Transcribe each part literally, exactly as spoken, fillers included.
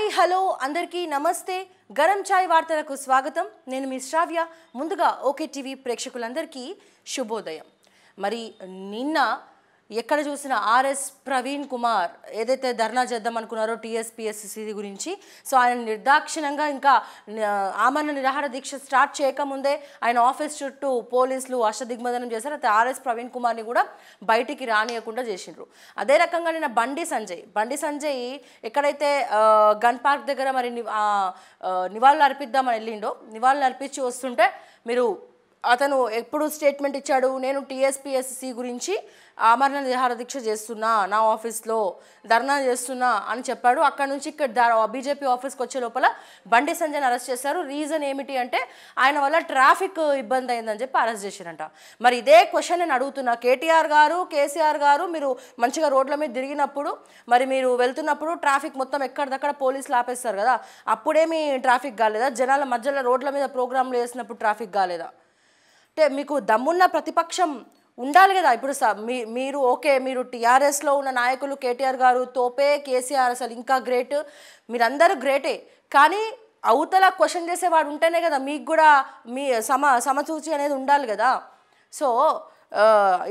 hi hello अंदर की नमस्ते गरम चाय वार्तలకు स्वागतम నేను మీ శ్రావ్య ముందుగా ఓకే టీవీ ప్రేక్షకులందరికీ శుభోదయం మరి నిన్న ఎక్కడ చూసిన ఆర్ఎస్ ప్రవీణ్ కుమార్ ఏదైతే ధర్నా చేద్దాం అనుకునారో టీఎస్పీఎస్సీ గురించి సో ఆయన నిర్దాక్షిణ్యంగా ఇంకా ఆమరణ నిరాహార దీక్ష స్టార్ట్ చేయకముందే ఆయన ఆఫీస్ చుట్టూ పోలీసులు అష్టదిగ్బంధనం చేశారు అత ఆర్ఎస్ ప్రవీణ్ కుమార్ ని కూడా బయటికి రానియకుండా చేసిండ్రు అదే రకంగా నిన్న బండి సంజయ్ బండి సంజయ్ ఎక్కడైతే గన్ పార్క్ దగ్గర మరి నివాళులు అర్పిద్దామని వెళ్ళిండో నివాళులు అర్పించి వస్తుంటే మీరు అతను ఎప్పుడు స్టేట్మెంట్ ఇచ్చాడు నేను టీఎస్పీఎస్సీ గురించి ఆమరణ నిరాహార దీక్ష చేస్తున్నా నా ఆఫీస్లో ధర్నా చేస్తున్నా అని చెప్పాడు అక్కడ నుంచి ఇక్కడ బీజేపీ ఆఫీస్కి వచ్చే లోపల బండి సంజయ్ని అరెస్ట్ చేశారు రీజన్ ఏమిటి అంటే ఆయన వల్ల ట్రాఫిక్ ఇబ్బంది అయిందని చెప్పి అరెస్ట్ చేశారంట మరి ఇదే క్వశ్చన్ నేను అడుగుతున్నా కేటీఆర్ గారు కేసీఆర్ గారు మీరు మంచిగా రోడ్ల మీద తిరిగినప్పుడు మరి మీరు వెళ్తున్నప్పుడు ట్రాఫిక్ మొత్తం ఎక్కడిదక్కడ పోలీసులు ఆపేస్తారు కదా అప్పుడేమీ ట్రాఫిక్ కాలేదా జనాల మధ్యలో రోడ్ల మీద ప్రోగ్రాంలు చేసినప్పుడు ట్రాఫిక్ కాలేదా అంటే మీకు దమ్మున్న ప్రతిపక్షం ఉండాలి కదా ఇప్పుడు మీరు ఓకే మీరు టీఆర్ఎస్లో ఉన్న నాయకులు కేటీఆర్ గారు తోపే కేసీఆర్ అసలు ఇంకా గ్రేట్ మీరందరూ గ్రేటే కానీ అవతల క్వశ్చన్ చేసేవాడు ఉంటేనే కదా మీకు కూడా మీ సమ సమసూచి అనేది ఉండాలి కదా సో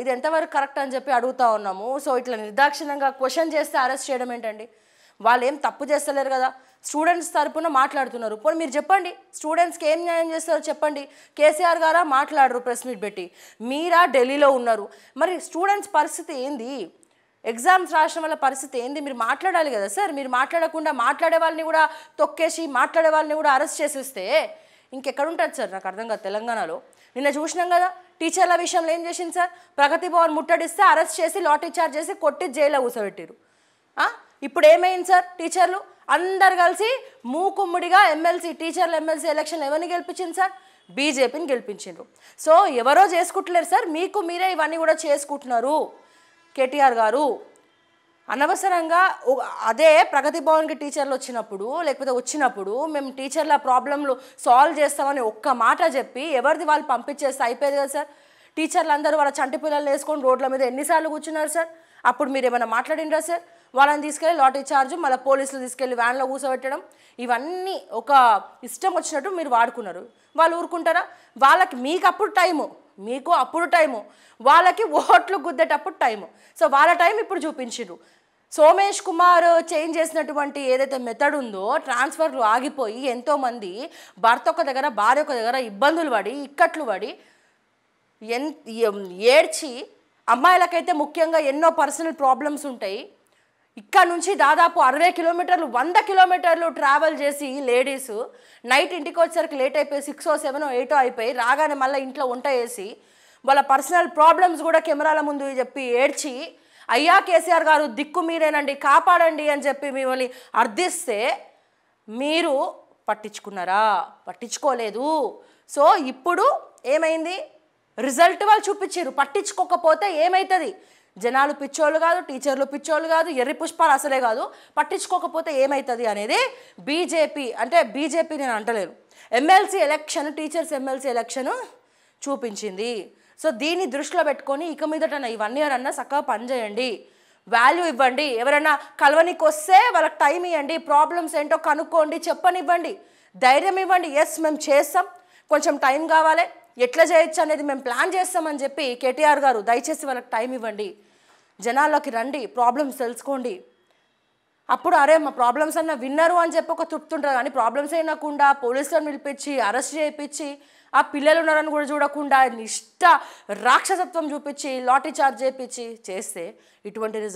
ఇది ఎంతవరకు కరెక్ట్ అని చెప్పి అడుగుతా ఉన్నాము సో ఇట్లా నిర్దాక్షిణ్యంగా క్వశ్చన్ చేస్తే అరెస్ట్ చేయడం ఏంటండి వాళ్ళు ఏం తప్పు చేస్తలేరు కదా స్టూడెంట్స్ తరపున మాట్లాడుతున్నారు పోనీ మీరు చెప్పండి స్టూడెంట్స్కి ఏం న్యాయం చేస్తారో చెప్పండి కేసీఆర్ గారా మాట్లాడరు ప్రెస్ మీట్ పెట్టి మీరా ఢిల్లీలో ఉన్నారు మరి స్టూడెంట్స్ పరిస్థితి ఏంది ఎగ్జామ్స్ రాసిన వాళ్ళ పరిస్థితి ఏంది మీరు మాట్లాడాలి కదా సార్ మీరు మాట్లాడకుండా మాట్లాడే వాళ్ళని కూడా తొక్కేసి మాట్లాడే వాళ్ళని కూడా అరెస్ట్ చేసేస్తే ఇంకెక్కడుంటుంది సార్ నాకు అర్థం కాదు తెలంగాణలో నిన్న చూసినాం కదా టీచర్ల విషయంలో ఏం చేసింది సార్ ప్రగతి భవన్ ముట్టడిస్తే అరెస్ట్ చేసి లాఠీ చార్జ్ చేసి కొట్టి జైల్లో కూర్చోబెట్టారు ఇప్పుడు ఏమైంది సార్ టీచర్లు అందరు కలిసి మూకుమ్ముడిగా ఎమ్మెల్సీ టీచర్లు ఎమ్మెల్సీ ఎలక్షన్ ఎవరిని గెలిపించింది సార్ బీజేపీని గెలిపించిండ్రు సో ఎవరో చేసుకుంటలేరు సార్ మీకు మీరే ఇవన్నీ కూడా చేసుకుంటున్నారు కేటీఆర్ గారు అనవసరంగా అదే ప్రగతి భవన్కి టీచర్లు వచ్చినప్పుడు లేకపోతే వచ్చినప్పుడు మేము టీచర్ల ప్రాబ్లంలు సాల్వ్ చేస్తామని ఒక్క మాట చెప్పి ఎవరిది వాళ్ళు పంపించేస్తే అయిపోయేది కదా సార్ టీచర్లు అందరూ వాళ్ళ చంటి పిల్లలు వేసుకొని రోడ్ల మీద ఎన్నిసార్లు కూర్చున్నారు సార్ అప్పుడు మీరు ఏమైనా మాట్లాడినరా సార్ వాళ్ళని తీసుకెళ్ళి లాటరీ ఛార్జ్ మళ్ళీ పోలీసులు తీసుకెళ్ళి వ్యాన్లో కూర్చోబెట్టడం ఇవన్నీ ఒక ఇష్టం వచ్చినట్టు మీరు వాడుకున్నారు వాళ్ళు ఊరుకుంటారా వాళ్ళకి మీకు అప్పుడు టైము మీకు అప్పుడు టైము వాళ్ళకి ఓట్లు గుద్దేటప్పుడు టైము సో వాళ్ళ టైం ఇప్పుడు చూపించారు సోమేష్ కుమార్ చేంజ్ చేసినటువంటి ఏదైతే మెథడ్ ఉందో ట్రాన్స్ఫర్లు ఆగిపోయి ఎంతోమంది భర్త ఒక దగ్గర భార్య ఒక దగ్గర ఇబ్బందులు పడి ఇక్కట్లు పడి ఎన్ ఏడ్చి అమ్మాయిలకైతే ముఖ్యంగా ఎన్నో పర్సనల్ ప్రాబ్లమ్స్ ఉంటాయి ఇక్కడ నుంచి దాదాపు అరవై కిలోమీటర్లు వంద కిలోమీటర్లు ట్రావెల్ చేసి లేడీస్ నైట్ ఇంటికి వచ్చేసరికి లేట్ అయిపోయి సిక్స్ ఓ సెవెన్ ఎయిటో అయిపోయి రాగానే మళ్ళీ ఇంట్లో వంట వేసి వాళ్ళ పర్సనల్ ప్రాబ్లమ్స్ కూడా కెమెరాల ముందు చెప్పి ఏడ్చి అయ్యా కేసీఆర్ గారు దిక్కు మీరేనండి కాపాడండి అని చెప్పి మిమ్మల్ని అర్థిస్తే మీరు పట్టించుకున్నారా పట్టించుకోలేదు సో ఇప్పుడు ఏమైంది రిజల్ట్ వాళ్ళు చూపించారు పట్టించుకోకపోతే ఏమవుతుంది జనాలు పిచ్చోళ్ళు కాదు టీచర్లు పిచ్చోళ్ళు కాదు ఎర్రి పుష్పాలు అసలే కాదు పట్టించుకోకపోతే ఏమవుతుంది అనేది బీజేపీ అంటే బీజేపీ నేను అంటలేను MLC election teachers MLC election చూపించింది సో దీన్ని దృష్టిలో పెట్టుకొని ఇక మీదట ఈ వన్ ఇయర్ అన్నా చక్కగా పనిచేయండి వాల్యూ ఇవ్వండి ఎవరైనా కలవనికి వస్తే వాళ్ళకి టైం ఇవ్వండి ప్రాబ్లమ్స్ ఏంటో కనుక్కోండి చెప్పనివ్వండి ధైర్యం ఇవ్వండి ఎస్ మేము చేస్తాం కొంచెం టైం కావాలి ఎట్లా చేయొచ్చు అనేది మేము ప్లాన్ చేస్తామని చెప్పి కేటీఆర్ గారు దయచేసి వాళ్ళకి టైం ఇవ్వండి జనాల్లోకి రండి ప్రాబ్లమ్స్ తెలుసుకోండి అప్పుడు అరే మా ప్రాబ్లమ్స్ అన్న విన్నారు అని చెప్పి ఒక తృప్తి ఉంటారు కానీ ప్రాబ్లమ్స్ అయినకుండా పోలీసులను పిలిపించి అరెస్ట్ చేయించి ఆ పిల్లలు ఉన్నారని కూడా చూడకుండా నిష్ఠ రాక్షసత్వం చూపించి లాఠీ చార్జ్ చేయించి చేస్తే ఇటువంటి